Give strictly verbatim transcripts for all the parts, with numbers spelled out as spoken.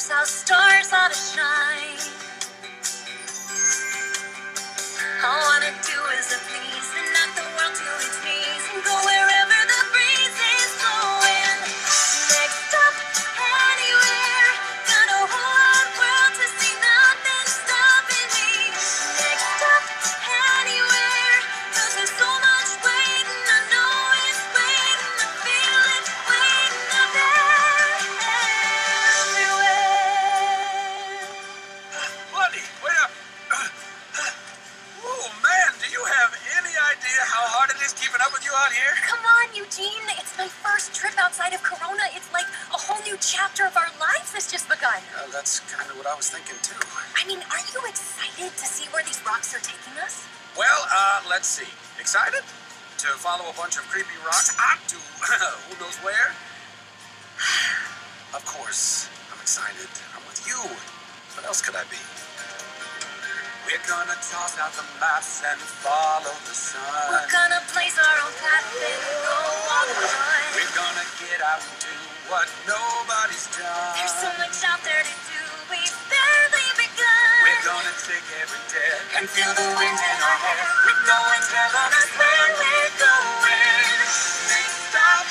stars, how stars ought to shine. All I want to do is a please and knock the world to its knees and go wherever the breeze is blowing. Next up, anywhere. Got a whole world to see, nothing stopping me. Next up, anywhere. 'Cause there's so much waiting, I know it's waiting. I feel it waiting up everywhere. Bloody, wait up. How hard it is keeping up with you out here? Come on, Eugene. It's my first trip outside of Corona. It's like a whole new chapter of our lives has just begun. Uh, that's kind of what I was thinking, too. I mean, aren't you excited to see where these rocks are taking us? Well, uh, let's see. Excited? To follow a bunch of creepy rocks up to who knows where? Of course, I'm excited. I'm with you. What else could I be? We're gonna toss out the maps and follow the sun. We're gonna blaze our own path and go on the run. We're gonna get out and do what nobody's done. There's so much out there to do, we've barely begun. We're gonna take every dare and feel the wind in our hair. With no one telling us where we're going. They stop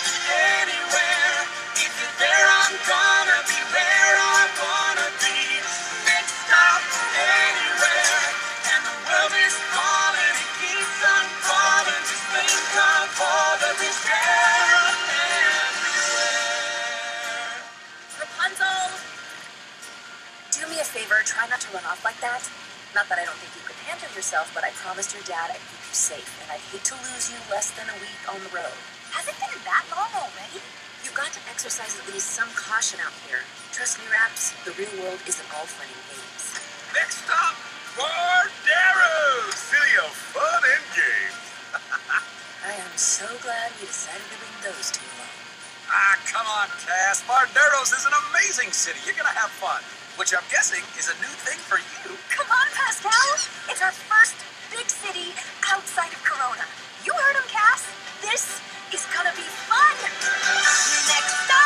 anywhere. If you're there, I'm gonna be where I wanna be. They stop anywhere. Rapunzel, do me a favor, try not to run off like that. Not that I don't think you could handle yourself, but I promised your dad I'd keep you safe, and I'd hate to lose you less than a week on the road. Hasn't been that long already? You've got to exercise at least some caution out here. Trust me, Raps, the real world isn't all fun and games. Next stop, Vardaros, city of fun and games. I am so glad we decided to bring those two along. Ah, come on, Cass. Vardaros is an amazing city. You're gonna have fun, which I'm guessing is a new thing for you. Come on, Pascal. It's our first big city outside of Corona. You heard him, Cass. This is gonna be fun. Next up.